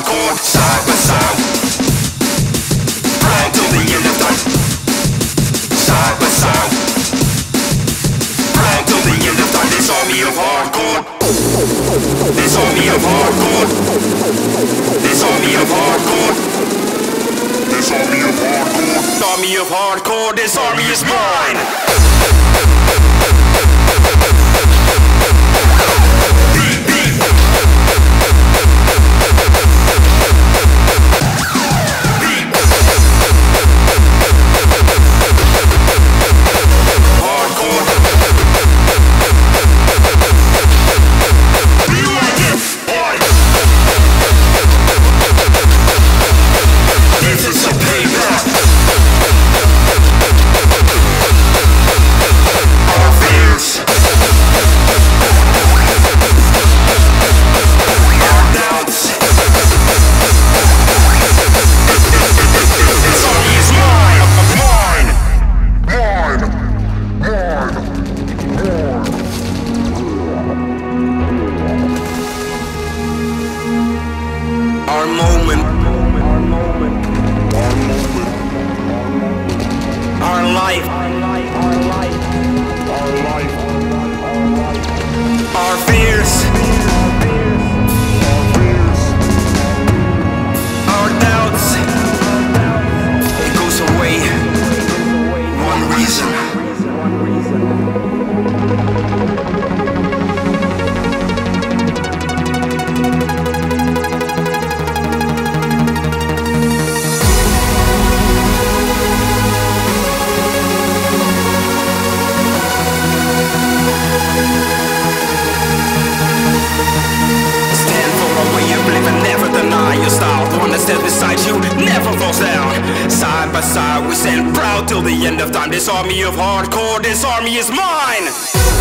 hardcore, side by side. Proud till the end of time. Side by side. Proud till the end of time. This army of hardcore. This army of hardcore. This army of hardcore. This army of hardcore. This army of hardcore. This army is mine. Side by side, we stand proud till the end of time. This army of hardcore, this army is mine.